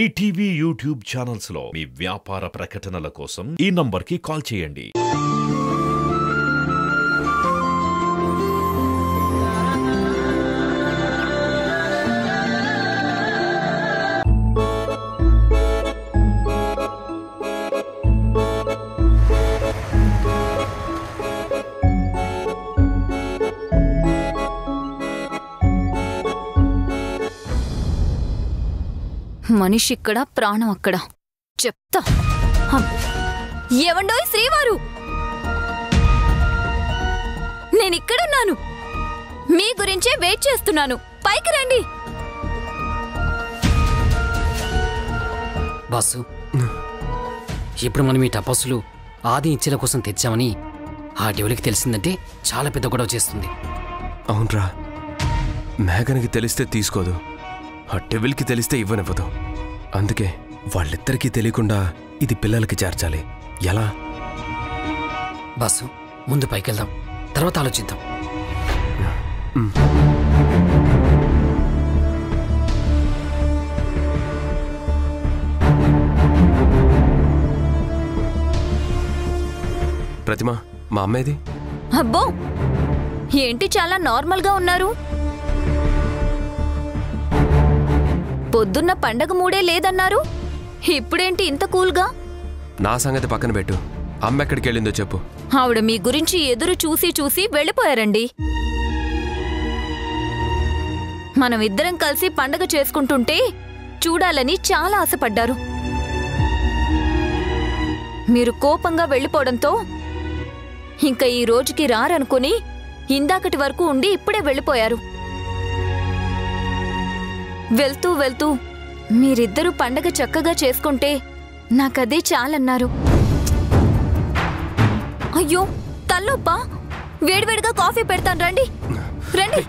ETV YouTube channels लो मी व्यापार प्रकटनल कोसम ई number की call चेयंडी। మనిషి ఇక్కడ ప్రాణం అక్కడ చెప్తా ఏమండోయ్ శ్రీవారు నేను ఇక్కడ ఉన్నాను మీ గురించే వెయిట్ చేస్తున్నాను పైకి రండి బాసు ఇప్పుడు మనం ఈ తపస్సులు ఆది ఇచ్చల కోసం తెచ్చామని ఆ దేవుడికి తెలిసిందంటే చాలా పెద్ద గొడవ చేస్తుంది అవునరా మేఘనకి తెలిస్తే తీసుకోదు ఆ డెవిల్ కి తెలిస్తే ఇవ్వనివ్వదు అందుకే వాళ్ళిద్దరికీ తెలియకుండా ఇది పిల్లలకి చేర్చాలి ఎలా బాసు ముందు పైకి వెళ్దాం తర్వాత ఆలోచిద్దాం ప్రతిమ మా అమ్మేది అబ్బో ఏంటి చాలా నార్మల్ గా ఉన్నారు పొద్దున్న పండగ మూడే లేదన్నారు ఇప్పుడేంటి ఇంత కూల్ గా నా సంగతి పక్కన పెట్టు అమ్మ ఎక్కడికి వెళ్ళిందో చెప్పు ఆవిడ మీ గురించి ఎదురు చూసి చూసి వెళ్ళిపోయారండి మనం ఇద్దరం కలిసి పండగ చేసుకుంటుంటే చూడాలని చాలా ఆశపడ్డారు మీరు కోపంగా వెళ్ళిపోవడంతో ఇంకా ఈ రోజుకి రారనుకొని ఇందాకటి వరకు ఉండి ఇప్పుడే వెళ్ళిపోయారు వెల్తూ వెల్తూ మీరిద్దరూ పండగ చక్కగా చేసుకుంటే నాకదే చాలన్నారు అయ్యో తల్లోపా వేడివేడిగా కాఫీ పెడతాను రండి రండి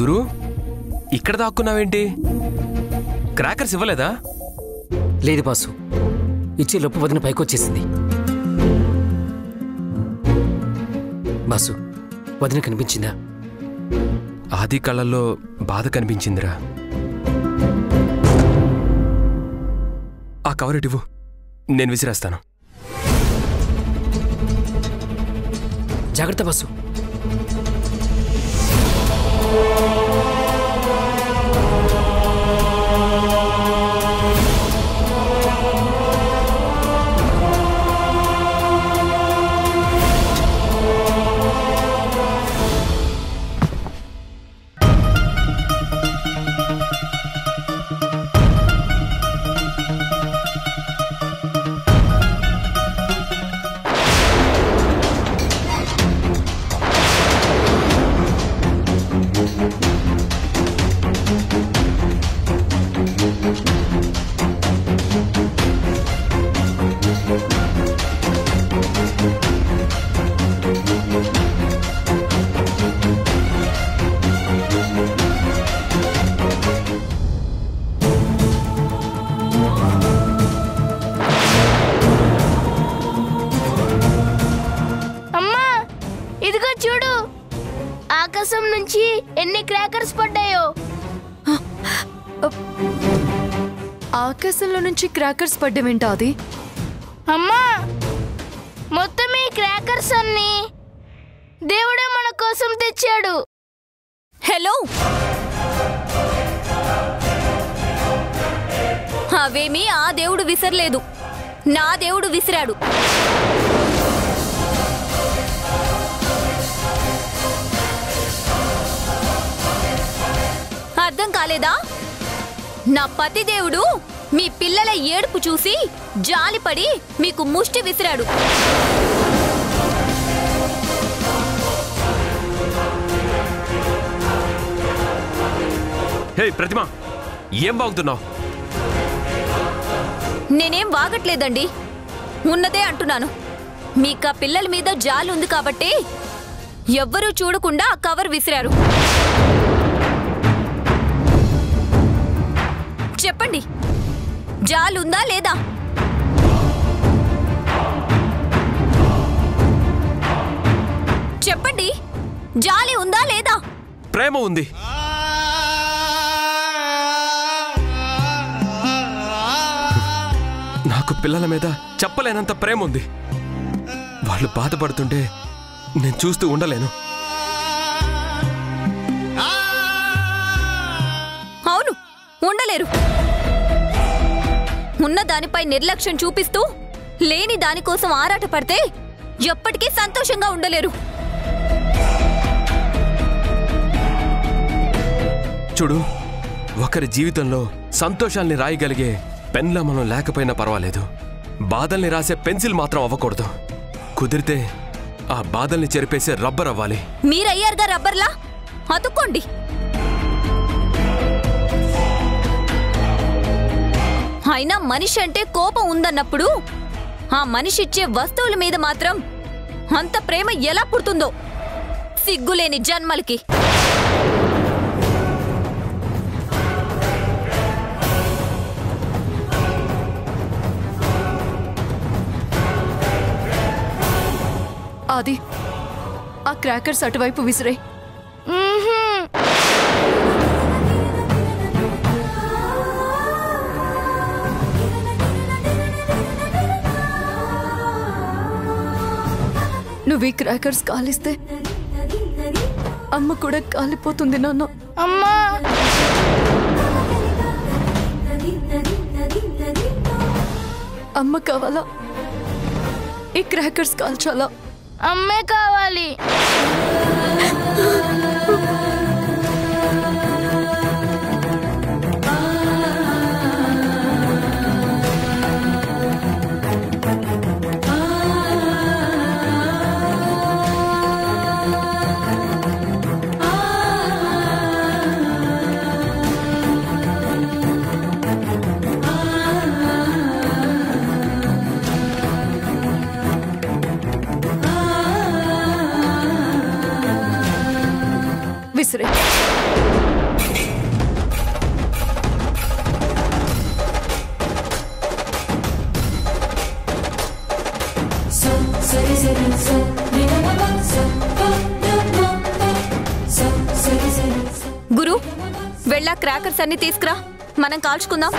గురు ఇక్కడ దాక్కున్నావేంటి క్రాకర్స్ ఇవ్వలేదా లేదు బాసు ఇచ్చే లోపు వదిన పైకొచ్చేసింది బాసు వదిన కనిపించిందా ఆది కళ్ళల్లో బాధ కనిపించిందిరా ఆ కవర్ ఇవ్వు నేను విసిరేస్తాను జాగ్రత్త బాసు ఆకాశంలో నుంచి క్రాకర్స్ పడ్డవేంటా అది అమ్మా మొత్తం ఈ క్రాకర్స్ అన్ని దేవుడే మన కోసం తెచ్చాడు హలో అవేమి ఆ దేవుడు విసరలేదు నా దేవుడు విసిరాడు అర్థం కాలేదా నా పతి దేవుడు మీ పిల్లల ఏడుపు చూసి జాలిపడి మీకు ముష్టి విసిరాడు హే ప్రతిమ ఏం బాగుతున్నావ్ నేనేం వాగట్లేదండి ఉన్నదే అంటున్నాను మీక పిల్లల మీద జాలి ఉంది కాబట్టి ఎవ్వరూ చూడకుండా ఆ కవర్ విసిరారు చెప్పండి జాలి ఉందా లేదా చెప్పండి జాలి ఉందా లేదా ప్రేమ ఉంది పిల్లల మీద చెప్పలేనంత ప్రేమ ఉంది వాళ్ళు బాధపడుతుంటే నేను చూస్తూ ఉండలేను అవును ఉండలేరు ఉన్న దానిపై నిర్లక్ష్యం చూపిస్తూ లేని దాని కోసం ఆరాటపడితే ఎప్పటికీ సంతోషంగా ఉండలేరు చూడు ఒకరి జీవితంలో సంతోషాన్ని రాయగలిగే పెన్ల మనం లేకపోయినా పర్వాలేదు బాదల్ని రాసే పెన్సిల్ మాత్రం అవ్వకూడదు కుదిరితే ఆ బాదల్ని చెరిపేసే రబ్బర్ అవ్వాలి మీరయ్యారుగా రబ్బర్లా అతుక్కోండి అయినా మనిషి అంటే కోపం ఉందన్నప్పుడు ఆ మనిషి ఇచ్చే వస్తువుల మీద మాత్రం అంత ప్రేమ ఎలా పుడుతుందో సిగ్గులేని జన్మలకి आदि आ क्रैकर्स अटवैपु विसरे नुव्वे क्रैकर्स कालिस्ते अम्मा कूडा कालिपोतुंदी नान्न अम्मा अम्मा कावाला ई क्रैकर्स काल्चाला అమ్మే కావాలి गुरु वेल्ला क्रैकर्स अन्नी तीसुकुरा मनं काल्चुकुंदां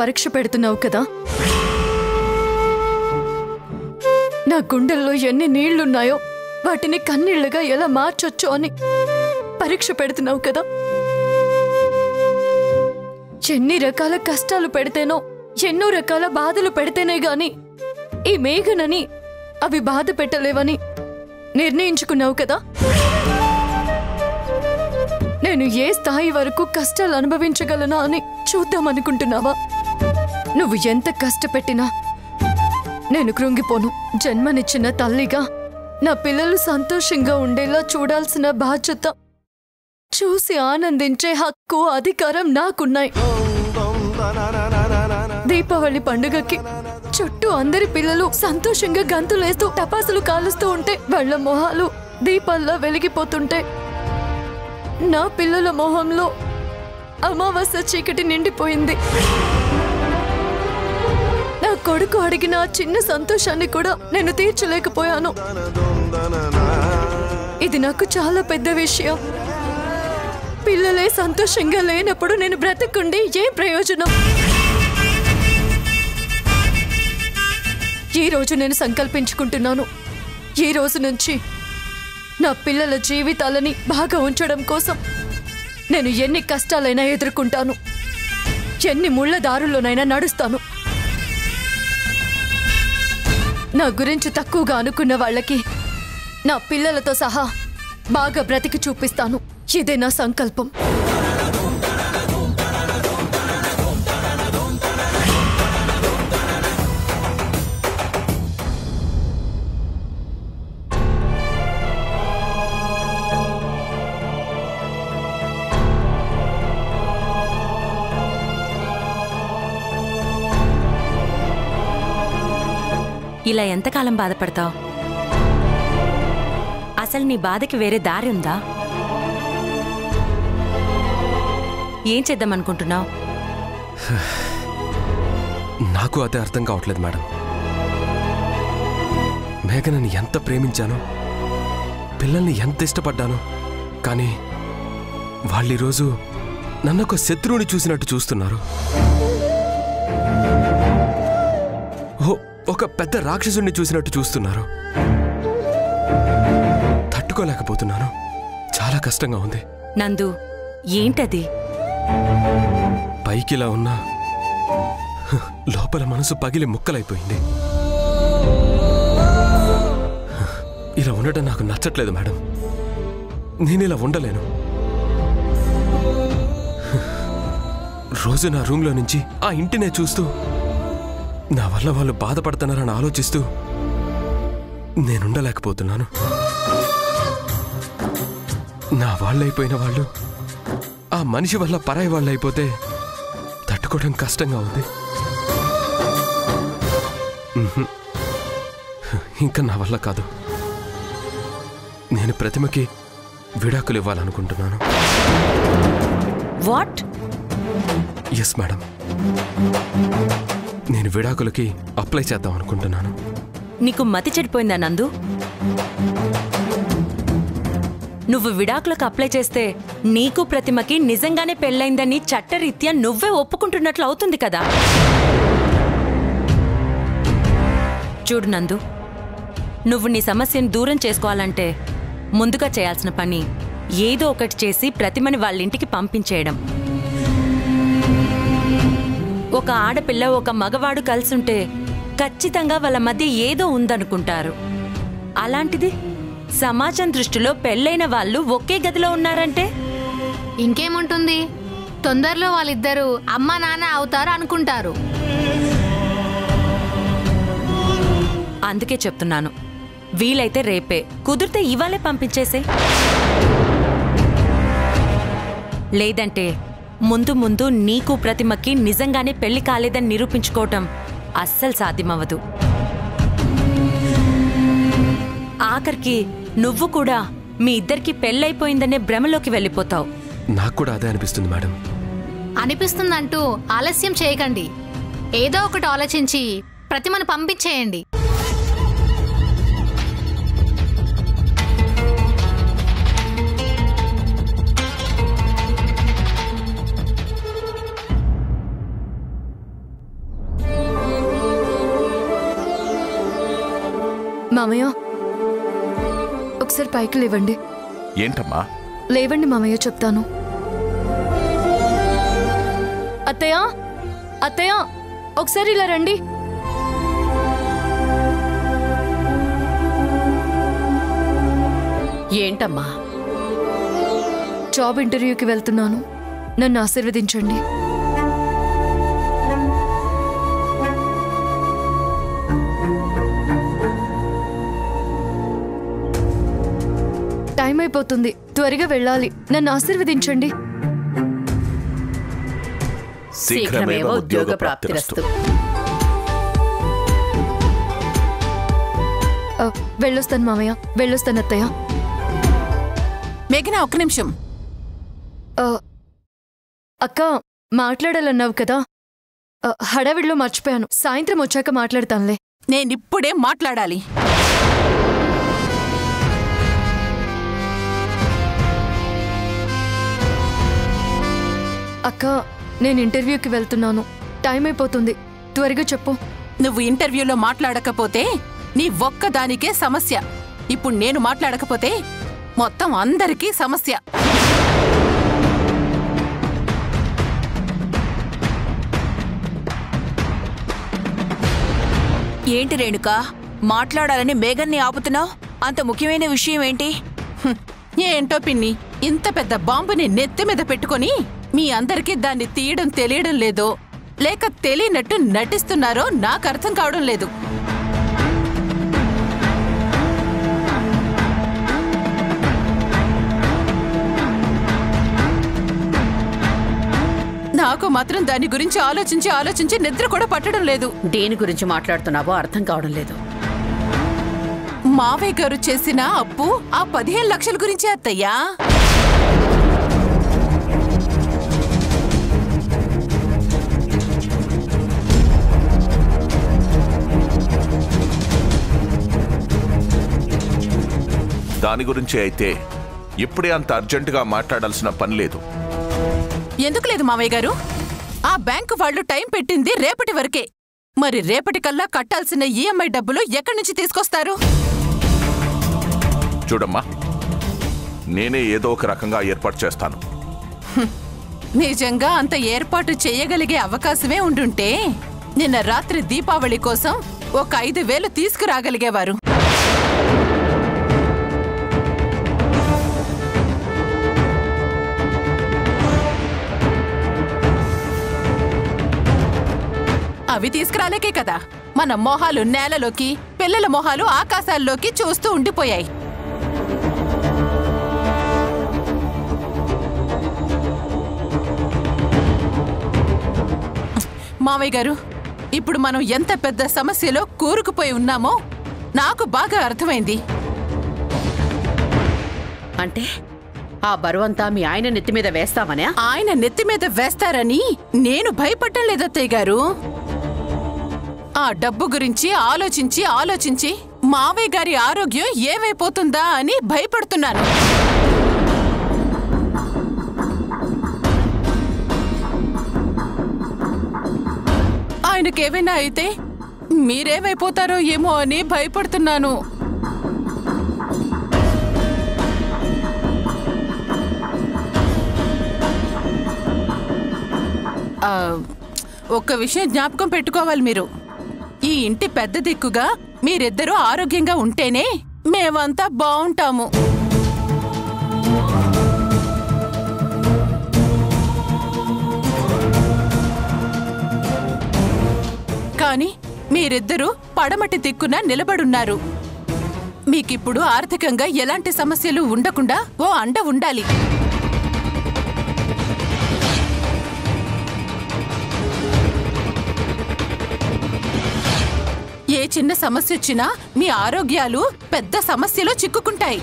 పరీక్ష పెడుతున్నావు కదా నా గుండెల్లో ఎన్ని నీళ్లున్నాయో వాటిని కన్నీళ్లుగా ఎలా మార్చొచ్చు అని పరీక్ష పెడుతున్నావు కదా ఎన్ని రకాల కష్టాలు పెడితేనో ఎన్నో రకాల బాధలు పెడితేనే గాని ఈ మేఘనని అవి బాధ పెట్టలేవని నిర్ణయించుకున్నావు కదా నేను ఏ స్థాయి వరకు కష్టాలు అనుభవించగలనా అని చూద్దాం అనుకుంటున్నావా నువ్వు ఎంత కష్టపెట్టినా నేను కృంగిపోను జన్మనిచ్చిన తల్లిగా నా పిల్లలు సంతోషంగా ఉండేలా చూడాల్సిన బాధ్యత చూసి ఆనందించే హక్కు అధికారం నాకున్నాయి దీపావళి పండుగకి చుట్టూ అందరి పిల్లలు సంతోషంగా గంతులేస్తూ టపాసులు కాలుస్తూ ఉంటే వాళ్ళ మొహాలు దీపాల్లో వెలిగిపోతుంటే నా పిల్లల మొహంలో అమావాస్య చీకటి నిండిపోయింది నా కొడుకు అడిగిన చిన్న సంతోషాన్ని కూడా నేను తీర్చలేకపోయాను ఇది నాకు చాలా పెద్ద విషయం పిల్లలే సంతోషంగా లేనప్పుడు నేను బ్రతుకుండి ఏ ప్రయోజనం ఈ రోజు నేను సంకల్పించుకుంటున్నాను ఈ రోజు నుంచి నా పిల్లల జీవితాలను బాగా ఉంచడం కోసం నేను ఎన్ని కష్టాలైనా ఎదుర్కొంటాను ఎన్ని ముళ్ళ దారుల్లోనైనా నడుస్తాను నా గురించి తక్కువగా అనుకున్న వాళ్ళకి నా పిల్లలతో సహా బాగా బ్రతికి చూపిస్తాను ఇదే నా సంకల్పం ఇలా ఎంతకాలం బాధపడతావు అసలు నీ బాధకి వేరే దారి ఉందా ఏం చేద్దాం అనుకుంటున్నావు నాకు అదే అర్థం కావట్లేదు మేడం మేఘనని ఎంత ప్రేమించానో పిల్లల్ని ఎంత ఇష్టపడ్డానో కానీ వాళ్ళు ఈరోజు నన్ను ఒక శత్రువుని చూసినట్టు చూస్తున్నారు ఒక పెద్ద రాక్షసుని చూసినట్టు చూస్తున్నారు తట్టుకోలేకపోతున్నాను చాలా కష్టంగా ఉంది నందు ఏంటది పైకిలా ఉన్నా లోపల మనసు పగిలి ముక్కలైపోయింది ఇలా ఉండడం నాకు నచ్చట్లేదు మేడం నేను ఇలా ఉండలేను రోజు నా రూమ్లో నుంచి ఆ ఇంటినే చూస్తూ నా వల్ల వాళ్ళు బాధపడుతున్నారని ఆలోచిస్తూ నేనుండలేకపోతున్నాను నా వాళ్ళైపోయిన వాళ్ళు ఆ మనిషి వల్ల పరాయి వాళ్ళు అయిపోతే తట్టుకోవడం కష్టంగా ఉంది ఇంకా నా వల్ల కాదు నేను ప్రతిమకి విడాకులు ఇవ్వాలనుకుంటున్నాను వాట్ ఎస్ మేడం నేను విడాకులకి అప్లై చేద్దాం అనుకుంటున్నాను నీకు మతి చెడిపోయిందా నందు నువ్వు విడాకులకు అప్లై చేస్తే నీకు ప్రతిమకి నిజంగానే పెళ్ళైందని చట్టరీత్యా నువ్వే ఒప్పుకుంటున్నట్లు అవుతుంది కదా చూడు నందు నువ్వు నీ సమస్యను దూరం చేసుకోవాలంటే ముందుగా చేయాల్సిన పని ఏదో ఒకటి చేసి ప్రతిమని వాళ్ళింటికి పంపించేయడం ఒక ఆడపిల్ల ఒక మగవాడు కలిసుంటే ఖచ్చితంగా వాళ్ళ మధ్య ఏదో ఉందనుకుంటారు అలాంటిది సమాజం దృష్టిలో పెళ్ళైన వాళ్ళు ఒకే గదిలో ఉన్నారంటే ఇంకేముంటుంది తొందరలో వాళ్ళిద్దరూ అమ్మ నాన్న అవుతారు అనుకుంటారు అందుకే చెప్తున్నాను వీలైతే రేపే కుదిరితే ఇవాళే పంపించేసే లేదంటే ముందు ముందు నీకు ప్రతిమకి నిజంగానే పెళ్లి కాలేదని నిరూపించుకోవటం అస్సలు సాధ్యమవ్వదు ఆఖరికి నువ్వు కూడా మీ ఇద్దరికి పెళ్ళైపోయిందనే భ్రమలోకి వెళ్ళిపోతావు నాకు కూడా అదే అనిపిస్తుంది మేడం అనిపిస్తుందంటూ ఆలస్యం చేయకండి ఏదో ఒకటి ఆలోచించి ప్రతిమను పంపించేయండి మామయ్య ఒకసారి పైకి లేవండి ఏంటమ్మా లేవండి మామయ్య చెప్తాను అత్తయ్య అత్తయ్య ఒకసారి ఇలా రండి ఏంటమ్మా జాబ్ ఇంటర్వ్యూకి వెళ్తున్నాను నన్ను ఆశీర్వదించండి టైం అయిపోతుంది త్వరగా వెళ్ళాలి నన్ను ఆశీర్వదించండి శీఘ్రమేవ ఉద్యోగ ప్రాప్తిరస్తు వెళ్ళొస్తాను మామయ్య వెళ్ళొస్తాను అత్తయ్య మేఘన ఒక్క నిమిషం అక్క మాట్లాడాలన్నావు కదా హడావిడిలో మర్చిపోయాను సాయంత్రం వచ్చాక మాట్లాడతానులే నేను ఇప్పుడే మాట్లాడాలి అక్క నేను ఇంటర్వ్యూకి వెళ్తున్నాను టైం అయిపోతుంది త్వరగా చెప్పు నువ్వు ఇంటర్వ్యూలో మాట్లాడకపోతే నీ ఒక్కదానికే సమస్య ఇప్పుడు నేను మాట్లాడకపోతే మొత్తం అందరికీ సమస్య ఏంటి రేణుకా మాట్లాడాలని మేఘన్ని ఆపుతున్నావు అంత ముఖ్యమైన విషయం ఏంటి ఏంటో పిన్ని ఇంత పెద్ద బాంబుని నెత్తి మీద పెట్టుకొని మీ అందరికీ దాన్ని తీయడం తెలియడం లేదో లేక తెలియనట్టు నటిస్తున్నారో నాకు అర్థం కావడం లేదు నాకు మాత్రం దాని గురించి ఆలోచించి ఆలోచించి నిద్ర కూడా పట్టడం లేదు దేని గురించి మాట్లాడుతున్నావో అర్థం కావడం లేదు మావయ్య గారు చేసిన అప్పు ఆ 15 లక్షల గురించి అత్తయ్యా దాని గురించి అయితే ఇప్పుడే అంత అర్జెంటుగా మాట్లాడాల్సిన పని లేదు ఎందుకు లేదు మామయ్య గారు ఆ బ్యాంకు వాళ్ళు టైం పెట్టింది రేపటి వరకే మరి రేపటికల్లా కట్టాల్సిన ఈఎంఐ డబ్బులు ఎక్కడి నుంచి తీసుకొస్తారు చూడమ్మా నేనే ఏదో ఒక రకంగా ఏర్పాటు చేస్తాను నిజంగా అంత ఏర్పాటు చేయగలిగే అవకాశమే ఉండుంటే నిన్న రాత్రి దీపావళి కోసం ఒక 5,000 తీసుకురాగలిగేవారు అవి తీసుకురాలేకే కదా మన మోహాలు నేలలోకి పిల్లల మోహాలు ఆకాశాల్లోకి చూస్తూ ఉండిపోయాయి మామయ్య గారు ఇప్పుడు మనం ఎంత పెద్ద సమస్యలో కూరుకుపోయి ఉన్నామో నాకు బాగా అర్థమైంది అంటే ఆ బరువంతా మీ ఆయన నెత్తి మీద వేస్తామనే ఆయన నెత్తి మీద వేస్తారని నేను భయపడటం లేదత్తయ్య గారు ఆ డబ్బు గురించి ఆలోచించి ఆలోచించి మావయ్య గారి ఆరోగ్యం ఏమైపోతుందా అని భయపడుతున్నాను ఆయనకేమైనా అయితే మీరేమైపోతారో ఏమో అని భయపడుతున్నాను ఒక్క విషయం జ్ఞాపకం పెట్టుకోవాలి మీరు ఈ ఇంటి పెద్ద దిక్కుగా మీరిద్దరూ ఆరోగ్యంగా ఉంటేనే మేమంతా బాగుంటాము కానీ మీరిద్దరూ పడమటి దిక్కున నిలబడున్నారు మీకిప్పుడు ఆర్థికంగా ఎలాంటి సమస్యలు ఉండకుండా ఓ అండ ఉండాలి ఏ చిన్న సమస్య వచ్చినా మీ ఆరోగ్యాలు పెద్ద సమస్యలో చిక్కుకుంటాయి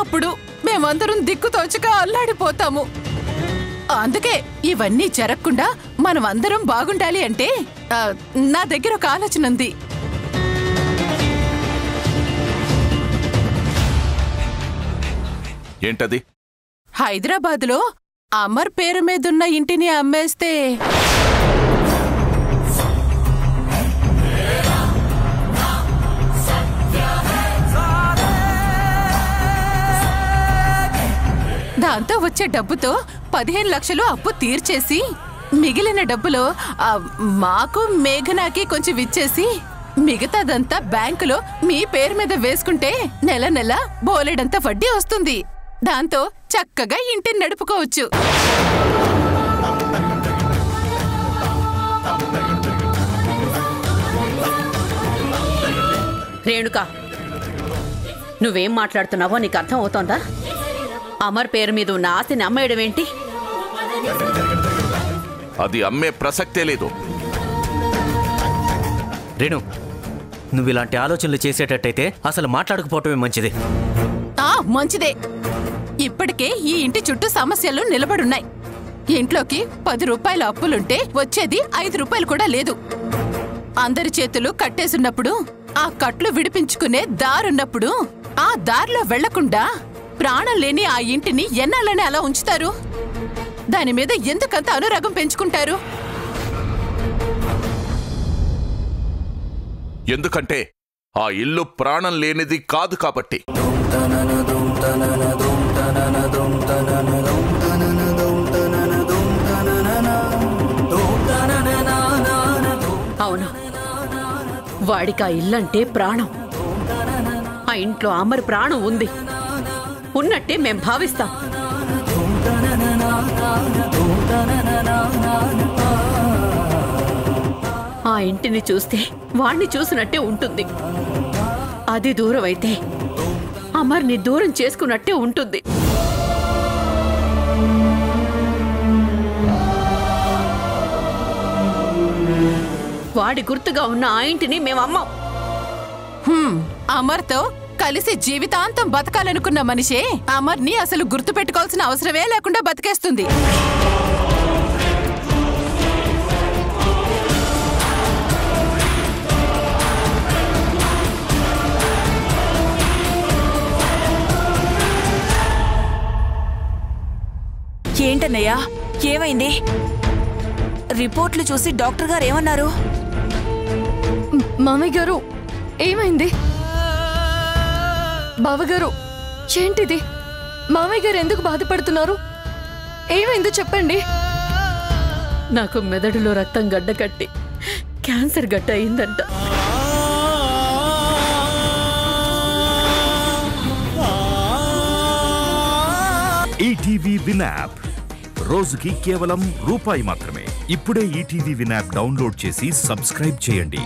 అప్పుడు మేమందరం దిక్కుతోచక అల్లాడిపోతాము అందుకే ఇవన్నీ జరగకుండా మనం అందరం బాగుండాలి అంటే నా దగ్గర ఒక ఆలోచన ఉంది ఏంటది హైదరాబాద్లో అమర్ పేరు మీదున్న ఇంటిని అమ్మేస్తే దాంతో వచ్చే డబ్బుతో 15 లక్షలు అప్పు తీర్చేసి మిగిలిన డబ్బులో మాకు మేఘనాకి కొంచెం ఇచ్చేసి మిగతాదంతా బ్యాంకులో మీ పేరు మీద వేసుకుంటే నెల నెల బోలెడంత వడ్డీ వస్తుంది. దాంతో చక్కగా ఇంటిని నడుపుకోవచ్చు. రేణుక, నువ్వేం మాట్లాడుతున్నావో నీకు అర్థం అవుతోందా? అమర్ పేరు మీద ఉన్న ఆస్తిని అమ్మేయడం ఏంటి? అది అమ్మే ప్రసక్తే లేదు. రేణు, నువ్వు ఇలాంటి ఆలోచనలు చేసేటట్టయితే అసలు మాట్లాడకపోవటమే మంచిది. మంచిదే. ఇప్పటికే ఈ ఇంటి చుట్టూ సమస్యలు నిలబడున్నాయి. ఇంట్లోకి 10 రూపాయల అప్పులుంటే వచ్చేది 5 రూపాయలు కూడా లేదు. అందరి చేతులు కట్టేసున్నప్పుడు, ఆ కట్లు విడిపించుకునే దారున్నప్పుడు ఆ దారిలో వెళ్లకుండా ప్రాణం లేని ఆ ఇంటిని ఎన్నాళ్ళని అలా ఉంచుతారు? దాని మీద ఎందుకంత అనురాగం పెంచుకుంటారు? ఎందుకంటే ఆ ఇల్లు ప్రాణం లేనిది కాదు కాబట్టి. అవును, వాడికి ఆ ఇల్లంటే ప్రాణం. ఆ ఇంట్లో అమర్ ప్రాణం ఉంది ఉన్నట్టే మేం భావిస్తాం. ఆ ఇంటిని చూస్తే వాణ్ణి చూసినట్టే ఉంటుంది. అది దూరం అయితే అమర్ని దూరం చేసుకున్నట్టే ఉంటుంది. వాడి గుర్తుగా ఉన్న ఆ ఇంటిని మేము అమ్మం. అమర్తో కలిసి జీవితాంతం బతకాలనుకున్న మనిషే అమర్ని అసలు గుర్తు పెట్టుకోవాల్సిన అవసరమే లేకుండా బతికేస్తుంది. ఏంటన్నయ్యా, ఏమైంది? రిపోర్ట్లు చూసి డాక్టర్ గారు ఏమన్నారు? మామయ్య గారు, ఏమైంది? బావగారు, ఏంటిది? మామయ్య గారు ఎందుకు బాధపడుతున్నారు? ఏమైందో చెప్పండి. నాకు మెదడులో రక్తం గడ్డ కట్టి క్యాన్సర్ గడ్డ అయిందంట. ఈటీవీ విన్ యాప్ రోజుకి కేవలం ₹1 మాత్రమే. ఇప్పుడే ఈటీవీ విన్ యాప్ డౌన్లోడ్ చేసి సబ్స్క్రైబ్ చేయండి.